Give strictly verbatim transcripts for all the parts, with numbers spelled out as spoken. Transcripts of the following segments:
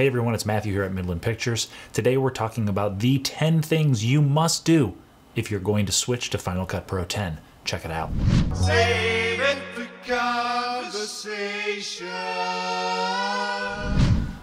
Hey everyone, it's Matthew here at Midland Pictures. Today we're talking about the ten things you must do if you're going to switch to Final Cut Pro ten. Check it out. Saving the conversation.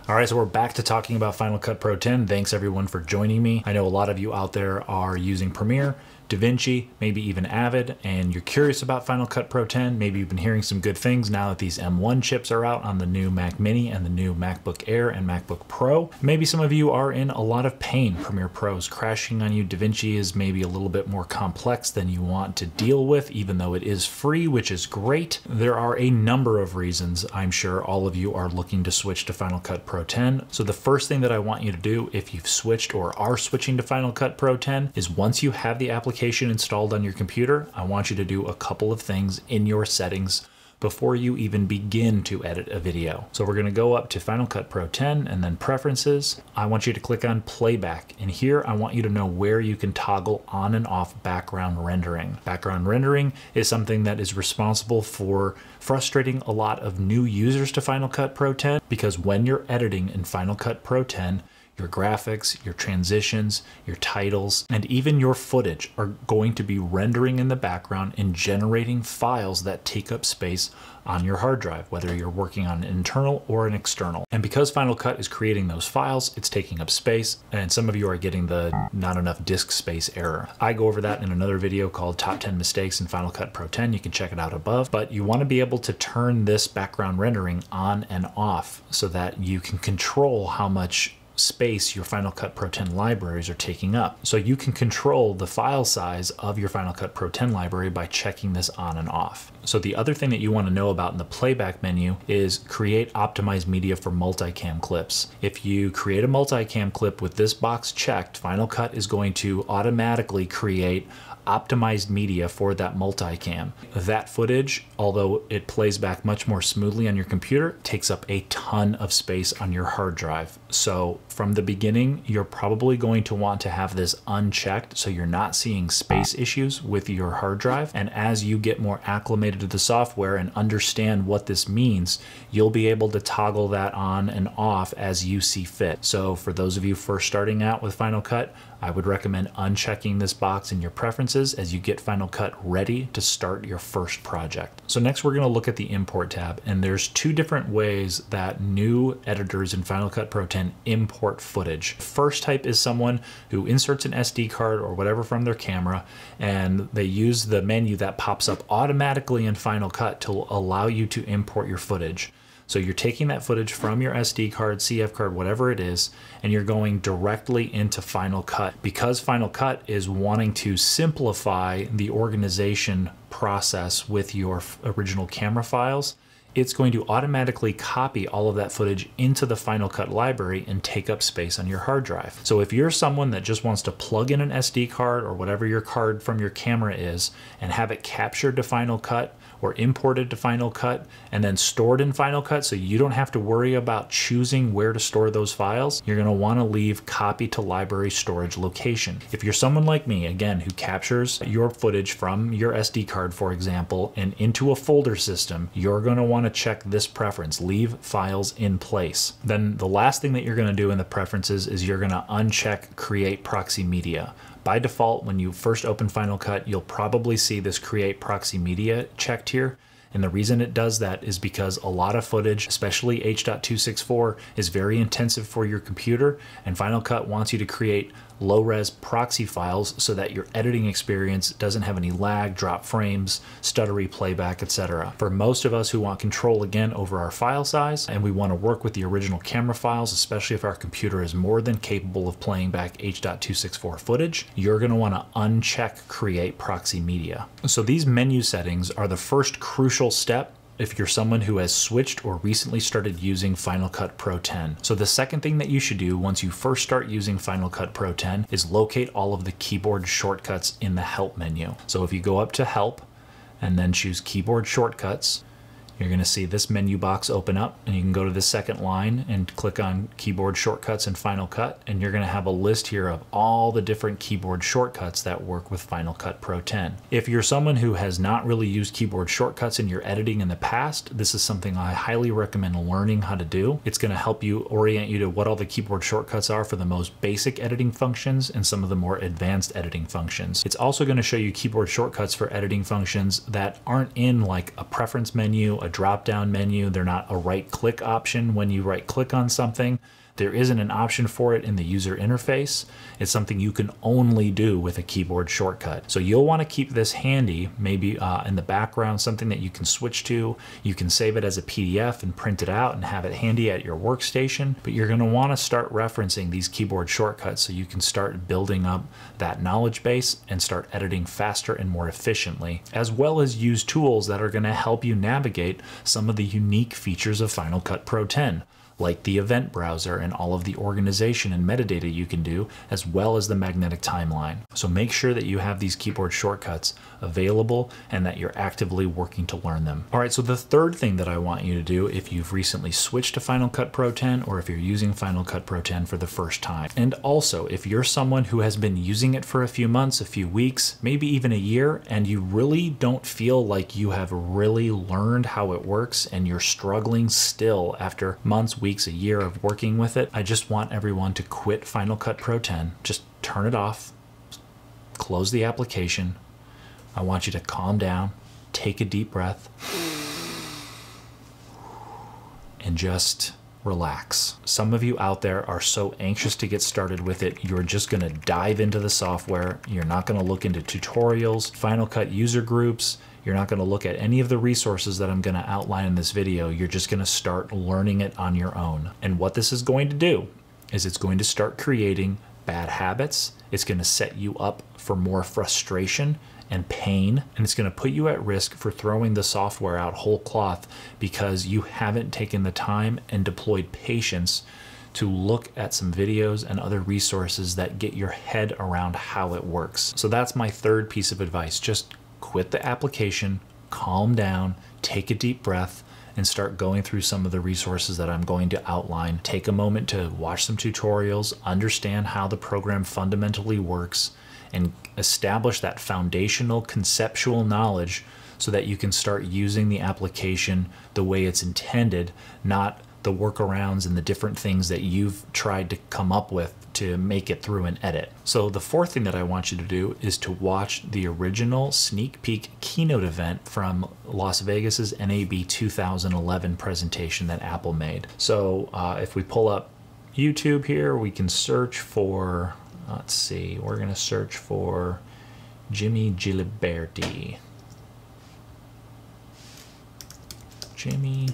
All right, so we're back to talking about Final Cut Pro ten. Thanks everyone for joining me. I know a lot of you out there are using Premiere, DaVinci, maybe even Avid, and you're curious about Final Cut Pro ten. Maybe you've been hearing some good things now that these M one chips are out on the new Mac Mini and the new MacBook Air and MacBook Pro. Maybe some of you are in a lot of pain. Premiere Pro is crashing on you. DaVinci is maybe a little bit more complex than you want to deal with, even though it is free, which is great. There are a number of reasons I'm sure all of you are looking to switch to Final Cut Pro ten. So the first thing that I want you to do if you've switched or are switching to Final Cut Pro ten is once you have the application installed on your computer, I want you to do a couple of things in your settings before you even begin to edit a video. So we're going to go up to Final Cut Pro ten and then Preferences. I want you to click on Playback, and here I want you to know where you can toggle on and off background rendering. Background rendering is something that is responsible for frustrating a lot of new users to Final Cut Pro ten, because when you're editing in Final Cut Pro ten, your graphics, your transitions, your titles, and even your footage are going to be rendering in the background and generating files that take up space on your hard drive, whether you're working on an internal or an external. And because Final Cut is creating those files, it's taking up space, and some of you are getting the not enough disk space error. I go over that in another video called Top ten Mistakes in Final Cut Pro ten. You can check it out above, but you want to be able to turn this background rendering on and off so that you can control how much space your Final Cut Pro ten libraries are taking up. So you can control the file size of your Final Cut Pro ten library by checking this on and off. So the other thing that you want to know about in the playback menu is create optimized media for multicam clips. If you create a multicam clip with this box checked, Final Cut is going to automatically create optimized media for that multicam. That footage, although it plays back much more smoothly on your computer, takes up a ton of space on your hard drive. So from the beginning, you're probably going to want to have this unchecked so you're not seeing space issues with your hard drive. And as you get more acclimated to the software and understand what this means, you'll be able to toggle that on and off as you see fit. So for those of you first starting out with Final Cut, I would recommend unchecking this box in your preferences as you get Final Cut ready to start your first project. So next we're gonna look at the import tab, and there's two different ways that new editors in Final Cut Pro ten import footage. First type is someone who inserts an S D card or whatever from their camera, and they use the menu that pops up automatically in Final Cut to allow you to import your footage. So you're taking that footage from your S D card, C F card, whatever it is, and you're going directly into Final Cut. Because Final Cut is wanting to simplify the organization process with your original camera files, it's going to automatically copy all of that footage into the Final Cut library and take up space on your hard drive. So if you're someone that just wants to plug in an S D card or whatever your card from your camera is and have it captured to Final Cut or imported to Final Cut and then stored in Final Cut so you don't have to worry about choosing where to store those files, you're gonna wanna leave copy to library storage location. If you're someone like me, again, who captures your footage from your S D card, for example, and into a folder system, you're gonna wanna to check this preference, leave files in place. Then the last thing that you're going to do in the preferences is you're going to uncheck create proxy media. By default, when you first open Final Cut, you'll probably see this create proxy media checked here. And the reason it does that is because a lot of footage, especially H dot two sixty-four, is very intensive for your computer, and Final Cut wants you to create low-res proxy files so that your editing experience doesn't have any lag, drop frames, stuttery playback, et cetera. For most of us who want control again over our file size, and we want to work with the original camera files, especially if our computer is more than capable of playing back H dot two sixty-four footage, you're going to want to uncheck create proxy media. So these menu settings are the first crucial step if you're someone who has switched or recently started using Final Cut Pro ten. So the second thing that you should do once you first start using Final Cut Pro ten is locate all of the keyboard shortcuts in the Help menu. So if you go up to Help and then choose Keyboard Shortcuts, You're going to see this menu box open up, and you can go to the second line and click on keyboard shortcuts and Final Cut, and you're going to have a list here of all the different keyboard shortcuts that work with Final Cut Pro X. If you're someone who has not really used keyboard shortcuts in your editing in the past, this is something I highly recommend learning how to do. It's going to help you orient you to what all the keyboard shortcuts are for the most basic editing functions and some of the more advanced editing functions. It's also going to show you keyboard shortcuts for editing functions that aren't in like a preference menu, a drop-down menu. They're not a right-click option. When you right-click on something, there isn't an option for it in the user interface. It's something you can only do with a keyboard shortcut. So you'll want to keep this handy, maybe uh, in the background, something that you can switch to. You can save it as a P D F and print it out and have it handy at your workstation, but you're going to want to start referencing these keyboard shortcuts so you can start building up that knowledge base and start editing faster and more efficiently, as well as use tools that are going to help you navigate some of the unique features of Final Cut Pro X, like the event browser and all of the organization and metadata you can do, as well as the magnetic timeline. So make sure that you have these keyboard shortcuts available and that you're actively working to learn them. All right, so the third thing that I want you to do if you've recently switched to Final Cut Pro X, or if you're using Final Cut Pro X for the first time, and also if you're someone who has been using it for a few months, a few weeks, maybe even a year, and you really don't feel like you have really learned how it works and you're struggling still after months, weeks, weeks, a year of working with it, I just want everyone to quit Final Cut Pro X. Just turn it off, close the application. I want you to calm down, take a deep breath, and just relax. Some of you out there are so anxious to get started with it, you're just gonna dive into the software. You're not gonna look into tutorials, Final Cut user groups. You're not going to look at any of the resources that I'm going to outline in this video. You're just going to start learning it on your own. And what this is going to do is it's going to start creating bad habits. It's going to set you up for more frustration and pain, and it's going to put you at risk for throwing the software out whole cloth because you haven't taken the time and deployed patience to look at some videos and other resources that get your head around how it works. So that's my third piece of advice. Just quit the application, calm down, take a deep breath, and start going through some of the resources that I'm going to outline. Take a moment to watch some tutorials, understand how the program fundamentally works, and establish that foundational conceptual knowledge so that you can start using the application the way it's intended, not the workarounds and the different things that you've tried to come up with to make it through an edit. So the fourth thing that I want you to do is to watch the original sneak peek keynote event from Las Vegas's N A B two thousand eleven presentation that Apple made. So uh, if we pull up YouTube here, we can search for, let's see, we're gonna search for Jimmy Giliberti. Jimmy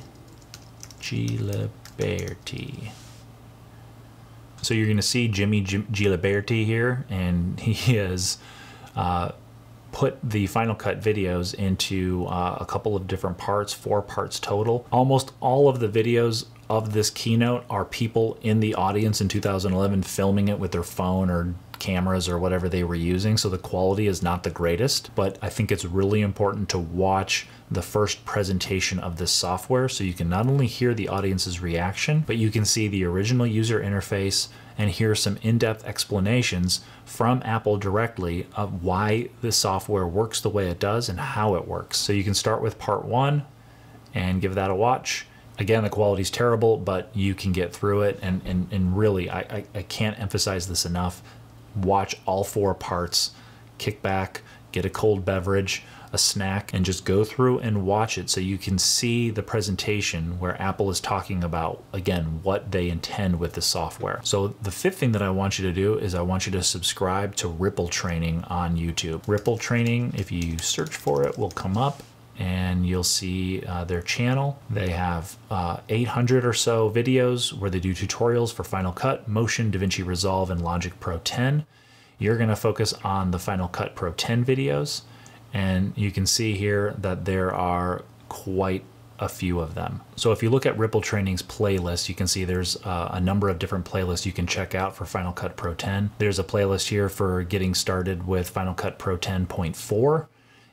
Giliberti. So you're going to see Jimmy Giliberti here, and he has uh, put the Final Cut videos into uh, a couple of different parts, four parts total. Almost all of the videos of this keynote are people in the audience in two thousand eleven filming it with their phone or cameras or whatever they were using, so the quality is not the greatest, but I think it's really important to watch the first presentation of this software so you can not only hear the audience's reaction, but you can see the original user interface and hear some in-depth explanations from Apple directly of why the software works the way it does and how it works. So you can start with part one and give that a watch. Again, the quality's terrible, but you can get through it, and, and, and really, I, I, I can't emphasize this enough. Watch all four parts, kick back, get a cold beverage, a snack, and just go through and watch it so you can see the presentation where Apple is talking about, again, what they intend with the software. So the fifth thing that I want you to do is I want you to subscribe to Ripple Training on YouTube. Ripple Training, if you search for it, will come up, and you'll see uh, their channel. They have uh, eight hundred or so videos where they do tutorials for Final Cut, Motion, DaVinci Resolve, and Logic Pro X. You're gonna focus on the Final Cut Pro X videos, and you can see here that there are quite a few of them. So if you look at Ripple Training's playlist, you can see there's uh, a number of different playlists you can check out for Final Cut Pro X. There's a playlist here for getting started with Final Cut Pro X point four.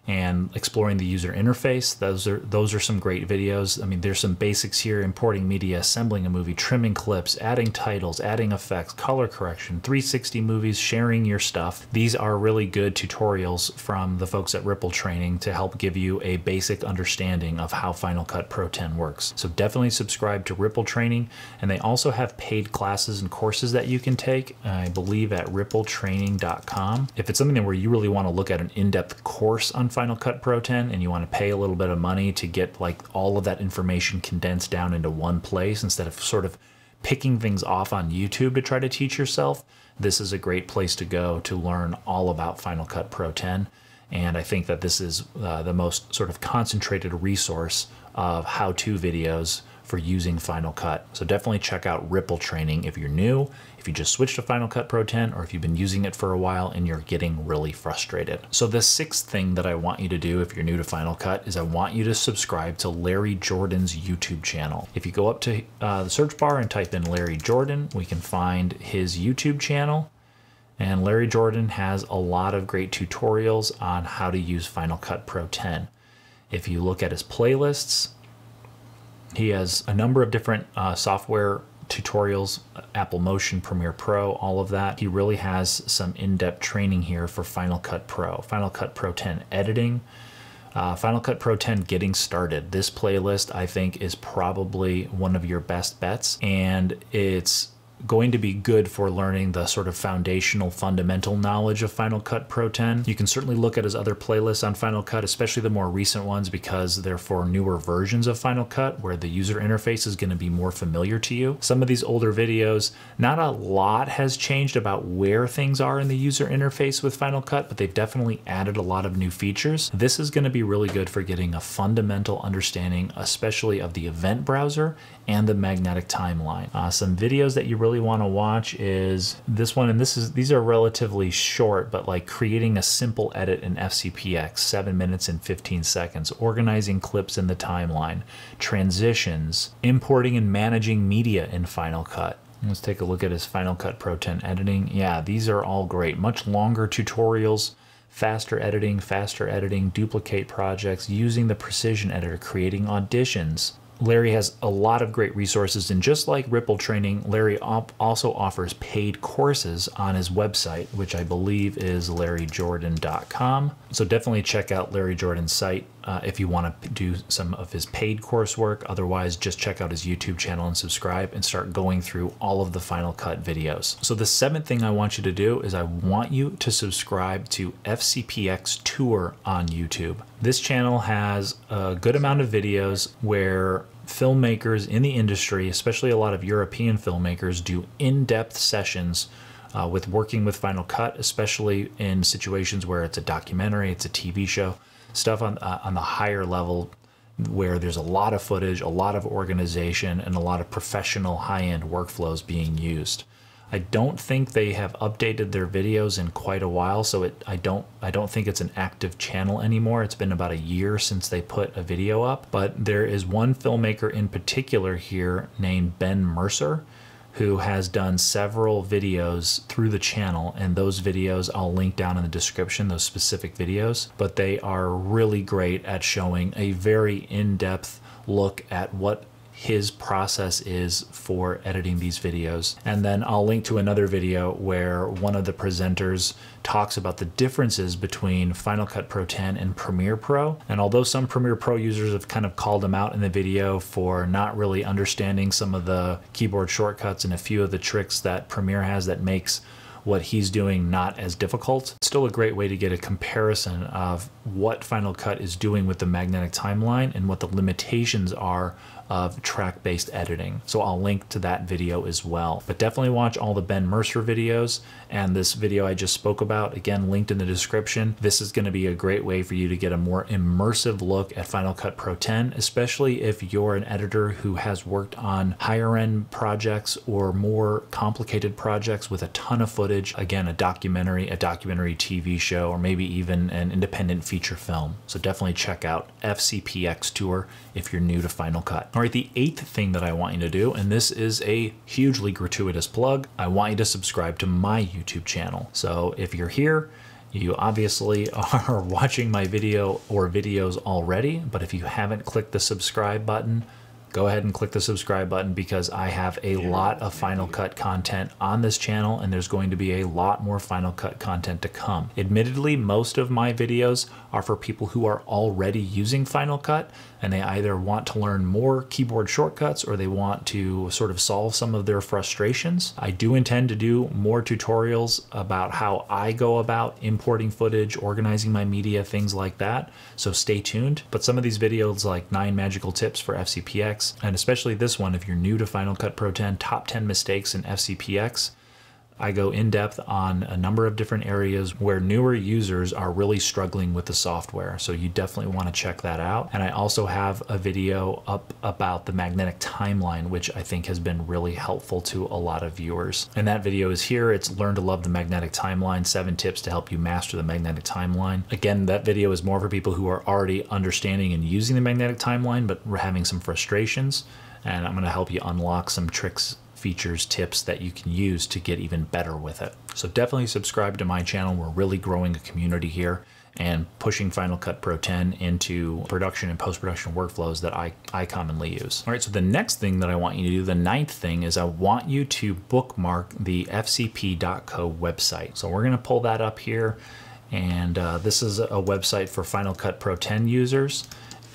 and exploring the user interface. Those are those are some great videos. I mean, there's some basics here: importing media, assembling a movie, trimming clips, adding titles, adding effects, color correction, three sixty movies, sharing your stuff. These are really good tutorials from the folks at Ripple Training to help give you a basic understanding of how Final Cut Pro ten works. So definitely subscribe to Ripple Training, and they also have paid classes and courses that you can take, I believe, at ripple training dot com. If it's something where you really want to look at an in-depth course on Final Final Cut Pro ten and you want to pay a little bit of money to get like all of that information condensed down into one place instead of sort of picking things off on YouTube to try to teach yourself, this is a great place to go to learn all about Final Cut Pro ten. And I think that this is uh, the most sort of concentrated resource of how-to videos for using Final Cut. So definitely check out Ripple Training if you're new, if you just switched to Final Cut Pro ten, or if you've been using it for a while and you're getting really frustrated. So the sixth thing that I want you to do if you're new to Final Cut is I want you to subscribe to Larry Jordan's YouTube channel. If you go up to uh, the search bar and type in Larry Jordan, we can find his YouTube channel. And Larry Jordan has a lot of great tutorials on how to use Final Cut Pro ten. If you look at his playlists, he has a number of different uh, software tutorials, Apple Motion, Premiere Pro, all of that. He really has some in-depth training here for Final Cut Pro, Final Cut Pro ten editing, uh, Final Cut Pro ten getting started. This playlist, I think, is probably one of your best bets, and it's going to be good for learning the sort of foundational fundamental knowledge of Final Cut Pro ten. You can certainly look at his other playlists on Final Cut, especially the more recent ones, because they're for newer versions of Final Cut where the user interface is going to be more familiar to you. Some of these older videos, not a lot has changed about where things are in the user interface with Final Cut, but they've definitely added a lot of new features. This is going to be really good for getting a fundamental understanding, especially of the event browser and the magnetic timeline. Uh, some videos that you really want to watch is this one, and this is these are relatively short, but like creating a simple edit in F C P X, seven minutes and fifteen seconds, organizing clips in the timeline, transitions, importing and managing media in Final Cut. Let's take a look at his Final Cut Pro ten editing. Yeah, these are all great. Much longer tutorials, faster editing, faster editing, duplicate projects, using the precision editor, creating auditions. Larry has a lot of great resources, and just like Ripple Training, Larry also offers paid courses on his website, which I believe is Larry Jordan dot com. So definitely check out Larry Jordan's site uh, if you want to do some of his paid coursework. Otherwise, just check out his YouTube channel and subscribe and start going through all of the Final Cut videos. So the seventh thing I want you to do is I want you to subscribe to F C P X Tour on YouTube. This channel has a good amount of videos where filmmakers in the industry, especially a lot of European filmmakers, do in-depth sessions uh, with working with Final Cut, especially in situations where it's a documentary, it's a T V show, stuff on, uh, on the higher level where there's a lot of footage, a lot of organization, and a lot of professional high-end workflows being used. I don't think they have updated their videos in quite a while, so it, I don't I don't think it's an active channel anymore. It's been about a year since they put a video up, but there is one filmmaker in particular here named Ben Mercer, who has done several videos through the channel, and those videos I'll link down in the description, those specific videos, but they are really great at showing a very in-depth look at what his process is for editing these videos. And then I'll link to another video where one of the presenters talks about the differences between Final Cut Pro ten and Premiere Pro. And although some Premiere Pro users have kind of called him out in the video for not really understanding some of the keyboard shortcuts and a few of the tricks that Premiere has that makes what he's doing not as difficult, it's still a great way to get a comparison of what Final Cut is doing with the magnetic timeline and what the limitations are of track-based editing. So I'll link to that video as well. But definitely watch all the Ben Mercer videos and this video I just spoke about, again, linked in the description. This is gonna be a great way for you to get a more immersive look at Final Cut Pro ten, especially if you're an editor who has worked on higher-end projects or more complicated projects with a ton of footage. Again, a documentary, a documentary T V show, or maybe even an independent feature film. So definitely check out F C P X Tour if you're new to Final Cut. All right, the eighth thing that I want you to do, and this is a hugely gratuitous plug, I want you to subscribe to my YouTube channel. So if you're here You obviously are watching my video or videos already, but if you haven't clicked the subscribe button, go ahead and click the subscribe button, because I have a lot of Final Cut content on this channel, and there's going to be a lot more Final Cut content to come. Admittedly, most of my videos are for people who are already using Final Cut, and they either want to learn more keyboard shortcuts or they want to sort of solve some of their frustrations. I do intend to do more tutorials about how I go about importing footage, organizing my media, things like that, so stay tuned. But some of these videos, like nine magical tips for F C P X, and especially this one, if you're new to Final Cut Pro ten, top ten mistakes in F C P X, I go in depth on a number of different areas where newer users are really struggling with the software. So you definitely want to check that out. And I also have a video up about the magnetic timeline, which I think has been really helpful to a lot of viewers. And that video is here. It's Learn to Love the Magnetic Timeline, seven tips to help you master the magnetic timeline. Again, that video is more for people who are already understanding and using the magnetic timeline, but we're having some frustrations. And I'm going to help you unlock some tricks, features, tips that you can use to get even better with it. So definitely subscribe to my channel. We're really growing a community here and pushing Final Cut Pro ten into production and post-production workflows that I, I commonly use. All right, so the next thing that I want you to do, the ninth thing, is I want you to bookmark the F C P dot co website. So we're gonna pull that up here. And uh, this is a website for Final Cut Pro ten users.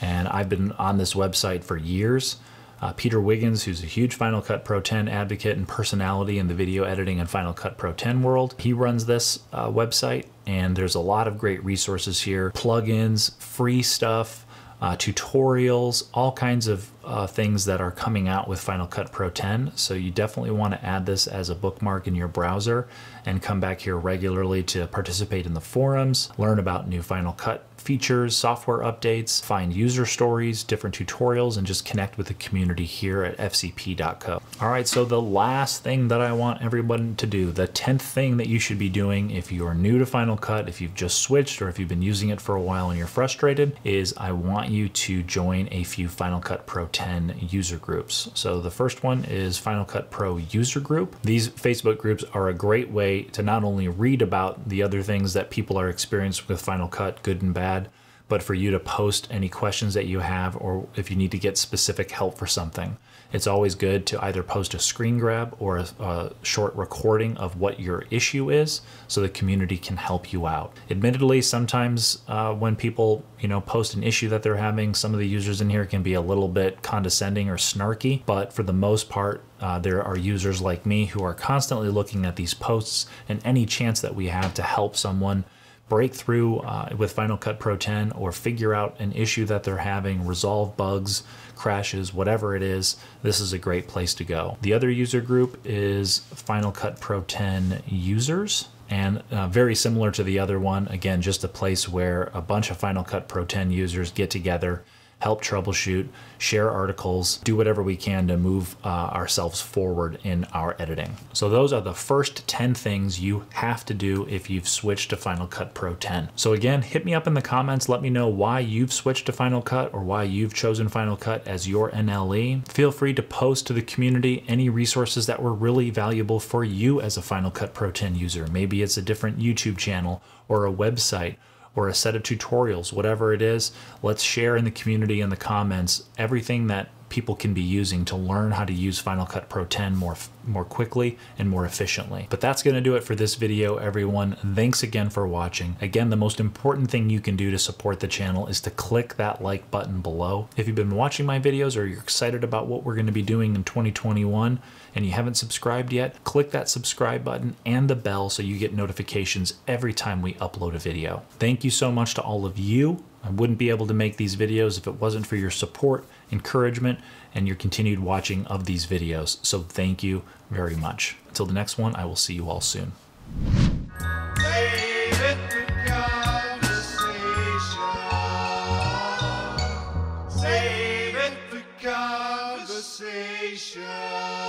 And I've been on this website for years. Uh, Peter Wiggins, who's a huge Final Cut Pro ten advocate and personality in the video editing and Final Cut Pro ten world, he runs this uh, website, and there's a lot of great resources here. Plugins, free stuff, uh, tutorials, all kinds of uh, things that are coming out with Final Cut Pro ten. So you definitely want to add this as a bookmark in your browser and come back here regularly to participate in the forums, learn about new Final Cut features, software updates, find user stories, different tutorials, and just connect with the community here at F C P dot co. All right, so the last thing that I want everyone to do, the tenth thing that you should be doing if you're new to Final Cut, if you've just switched, or if you've been using it for a while and you're frustrated, is I want you to join a few Final Cut Pro ten user groups. So the first one is Final Cut Pro User Group. These Facebook groups are a great way to not only read about the other things that people are experiencing with Final Cut, good and bad, but for you to post any questions that you have, or if you need to get specific help for something. It's always good to either post a screen grab or a, a short recording of what your issue is, so the community can help you out. Admittedly, sometimes uh, when people you know post an issue that they're having, some of the users in here can be a little bit condescending or snarky, but for the most part, Uh, there are users like me who are constantly looking at these posts, and any chance that we have to help someone break through uh, with Final Cut Pro ten, or figure out an issue that they're having, resolve bugs, crashes, whatever it is, this is a great place to go. The other user group is Final Cut Pro ten Users, and uh, very similar to the other one, again, just a place where a bunch of Final Cut Pro ten users get together, help troubleshoot, share articles, do whatever we can to move uh, ourselves forward in our editing. So those are the first ten things you have to do if you've switched to Final Cut Pro ten. So again, hit me up in the comments. Let me know why you've switched to Final Cut, or why you've chosen Final Cut as your N L E. Feel free to post to the community any resources that were really valuable for you as a Final Cut Pro ten user. Maybe it's a different YouTube channel, or a website, or a set of tutorials, whatever it is. Let's share in the community, in the comments, everything that people can be using to learn how to use Final Cut Pro ten more, more quickly and more efficiently. But that's gonna do it for this video, everyone. Thanks again for watching. Again, the most important thing you can do to support the channel is to click that like button below. If you've been watching my videos, or you're excited about what we're gonna be doing in twenty twenty-one and you haven't subscribed yet, click that subscribe button and the bell so you get notifications every time we upload a video. Thank you so much to all of you. I wouldn't be able to make these videos if it wasn't for your support, encouragement, and your continued watching of these videos. So thank you very much. Until the next one, I will see you all soon. Save it for conversation. Save it for conversation.